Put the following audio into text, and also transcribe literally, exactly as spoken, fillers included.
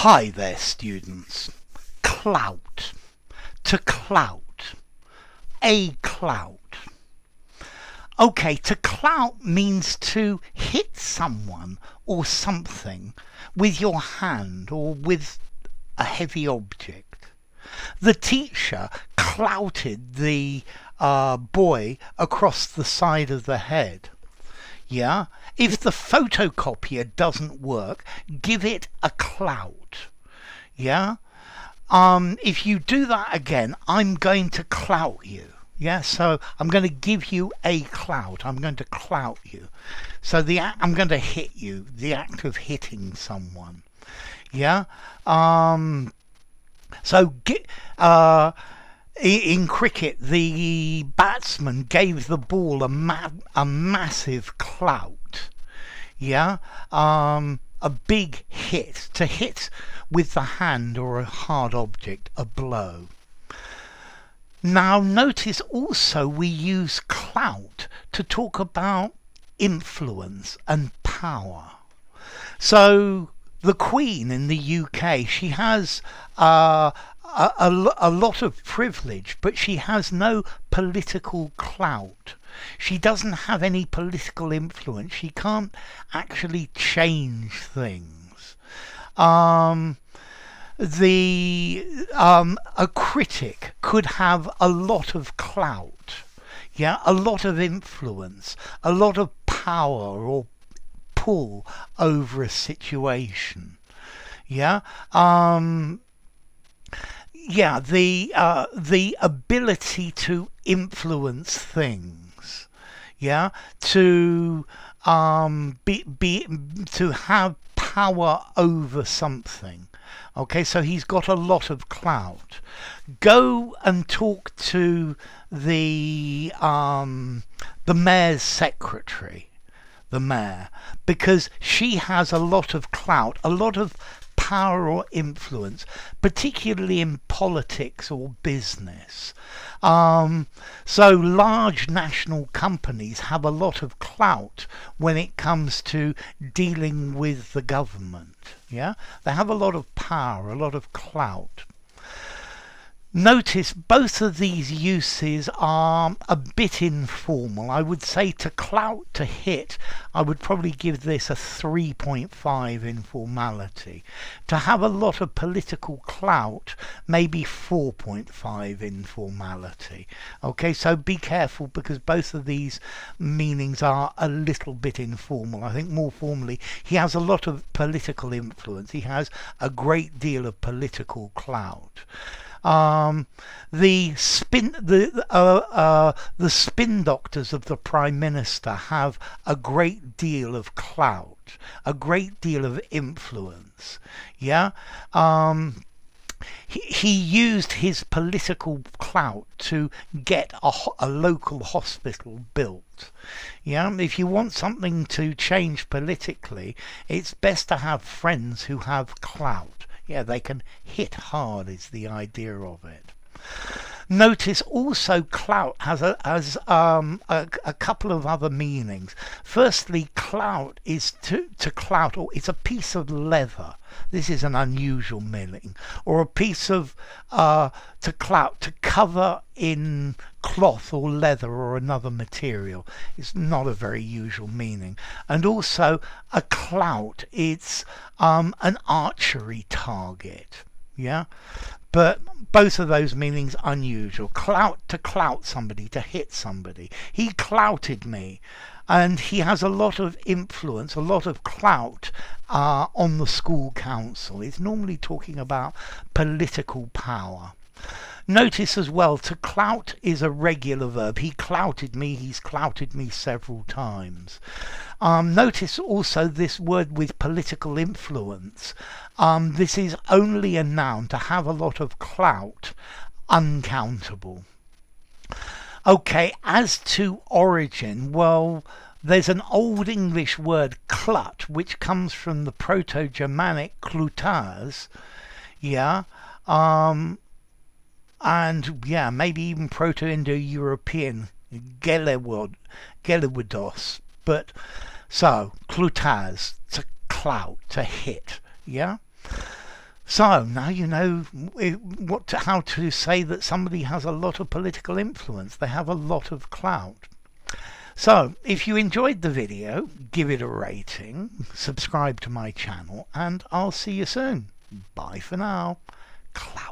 Hi there, students. Clout. To clout. A clout. Okay, to clout means to hit someone or something with your hand or with a heavy object. The teacher clouted the uh, boy across the side of the head. Yeah, if the photocopier doesn't work, give it a clout. Yeah, um, if you do that again, I'm going to clout you. Yeah, so I'm going to give you a clout. I'm going to clout you. So the I'm going to hit you. The act of hitting someone. Yeah, um, so get. Uh, In cricket, the batsman gave the ball a, ma a massive clout, yeah, um, a big hit, to hit with the hand or a hard object, a blow. Now notice also we use clout to talk about influence and power. So the Queen in the U K, she has uh, A, a, a lot of privilege, but she has no political clout. She doesn't have any political influence. She can't actually change things. Um, the um, a critic could have a lot of clout, yeah, a lot of influence, a lot of power or pull over a situation, yeah. Um, Yeah, the uh, the ability to influence things, yeah, to um, be be to have power over something. Okay, so he's got a lot of clout. Go and talk to the um, the mayor's secretary, the mayor, because she has a lot of clout, a lot of power or influence, particularly in politics or business. Um, so large national companies have a lot of clout when it comes to dealing with the government. Yeah, they have a lot of power, a lot of clout. Notice both of these uses are a bit informal. I would say to clout, to hit, I would probably give this a three point five in formality. To have a lot of political clout, maybe four point five in formality. Okay, so be careful because both of these meanings are a little bit informal. I think more formally, he has a lot of political influence. He has a great deal of political clout. Um, the spin the uh, uh, the spin doctors of the Prime Minister have a great deal of clout, a great deal of influence. Yeah, um, he, he used his political clout to get a, a local hospital built. Yeah, if you want something to change politically, it's best to have friends who have clout. Yeah, they can hit hard is the idea of it. Notice also clout has, a, has um, a, a couple of other meanings. Firstly, clout is to, to clout, or it's a piece of leather. This is an unusual meaning. Or a piece of, uh, to clout, to cover in cloth or leather or another material. It's not a very usual meaning. And also a clout, it's um, an archery target. Yeah, but both of those meanings unusual. Clout, to clout somebody, to hit somebody. He clouted me, and he has a lot of influence, a lot of clout uh, on the school council. It's normally talking about political power. Notice as well, to clout is a regular verb. He clouted me, he's clouted me several times. Um, notice also this word with political influence. Um, this is only a noun, to have a lot of clout, uncountable. Okay, as to origin, well, there's an Old English word clut, which comes from the Proto-Germanic clutaz, yeah, um, and yeah, maybe even Proto-Indo-European gelewodos, but so clutaz, to clout, to hit, yeah. So now you know what to, how to say that somebody has a lot of political influence. They have a lot of clout. So if you enjoyed the video, give it a rating, subscribe to my channel, and I'll see you soon. Bye for now. Clout.